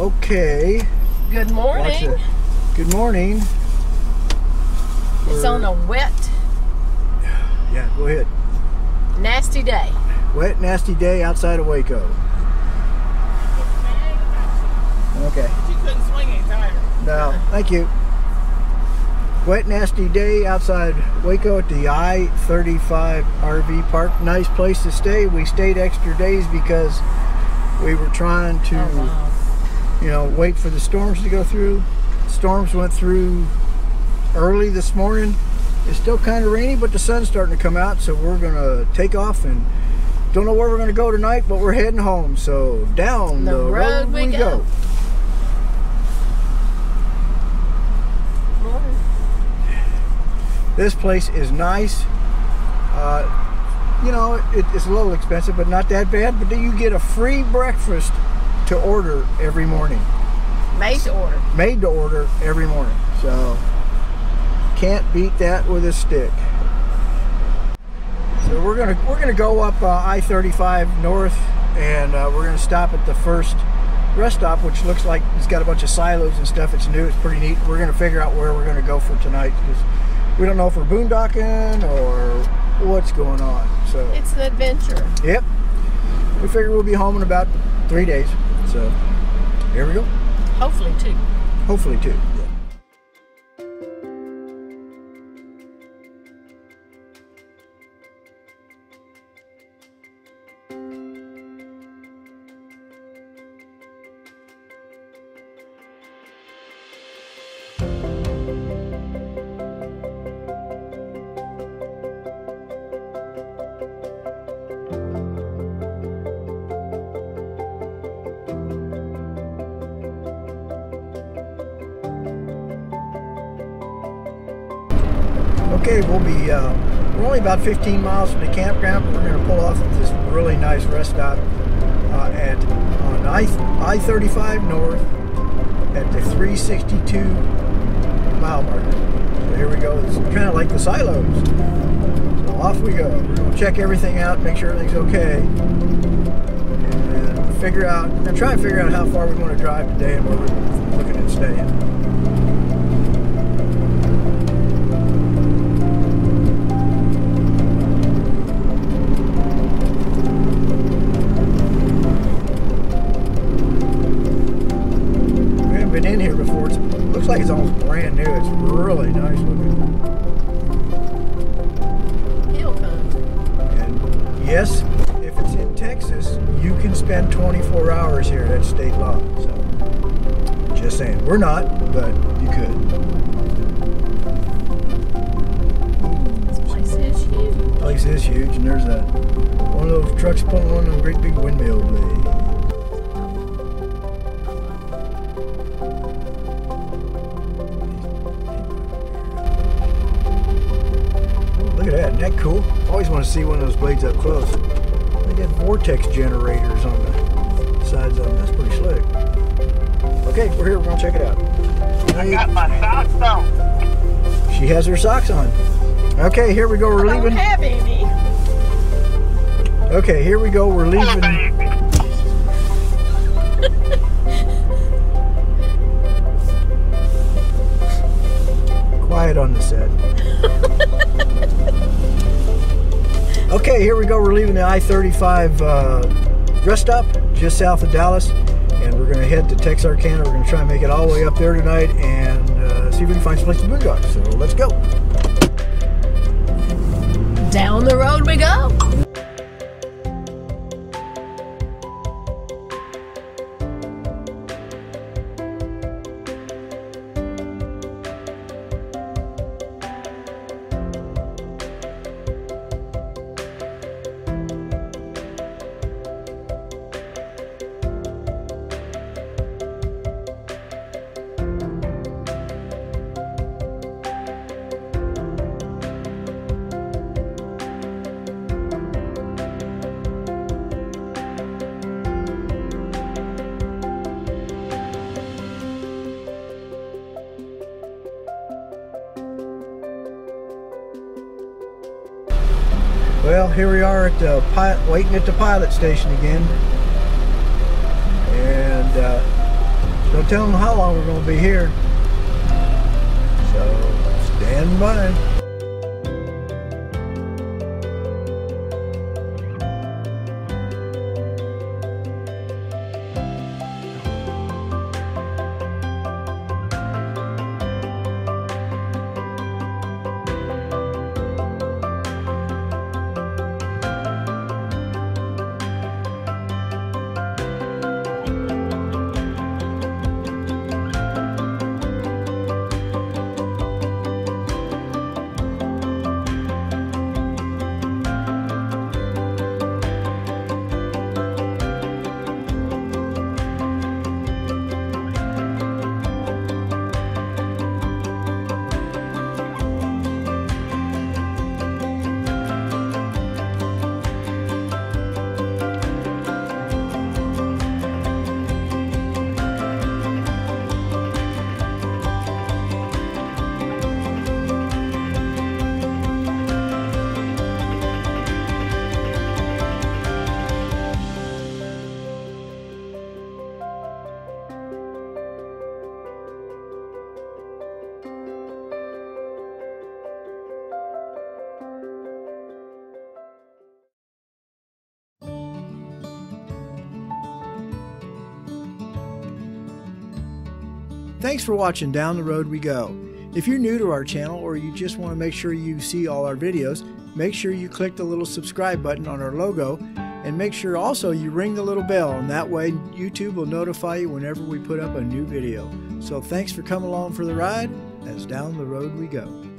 Okay. Good morning. Good morning. It's on a wet. Yeah, go ahead. Nasty day. Wet, nasty day outside of Waco. Okay. You couldn't swing any tires. No, thank you. Wet, nasty day outside Waco at the I-35 RV park. Nice place to stay. We stayed extra days because we were trying to, wait for the storms to go through. Storms went through early this morning. It's still kind of rainy, but the sun's starting to come out, so we're going to take off and don't know where we're going to go tonight, but we're heading home. So down the road we go. This place is nice. It's a little expensive, but not that bad. But you get a free breakfast to order every morning. Made to order. Made to order every morning. So can't beat that with a stick. So we're gonna go up I-35 north, and we're gonna stop at the first rest stop, which looks like it's got a bunch of silos and stuff. It's new. It's pretty neat. We're gonna figure out where we're gonna go for tonight, because we don't know if we're boondocking or what's going on. So it's an adventure. Yep. We figure we'll be home in about 3 days. So here we go. Hopefully two. Hopefully two. Okay, we'll be, we're only about 15 miles from the campground, but we're going to pull off at this really nice rest stop on I-35 North at the 362 mile marker. So here we go. It's kind of like the silos. So off we go. We're going to check everything out, make sure everything's okay, and then we're going to try and figure out how far we want to drive today and where we're looking at staying. Like it's almost brand new. It's really nice looking. Hill country. And yes, if it's in Texas, you can spend 24 hours here. That's state law. So, just saying. We're not, but you could. This place is huge. This place is huge, and there's one of those trucks pulling on a great big windmill blade. Isn't that cool? I always want to see one of those blades up close. They got vortex generators on the sides of them. That's pretty slick. Okay, we're here. We're going to check it out. I got my socks on. She has her socks on. Okay, here we go. We're leaving. I don't have any. Okay, here we go. We're leaving. Quiet on the set. Okay, here we go. We're leaving the I-35 rest stop just south of Dallas, and we're going to head to Texarkana. We're going to try and make it all the way up there tonight and see if we can find some place to boondock. So let's go. Down the road we go. Well, here we are at the waiting at the pilot station again, and Don't tell them how long we're going to be here. So, stand by. Thanks for watching Down the Road We Go. If you're new to our channel or you just want to make sure you see all our videos, make sure you click the little subscribe button on our logo, and make sure also you ring the little bell, and that way YouTube will notify you whenever we put up a new video. So thanks for coming along for the ride as Down the Road We Go.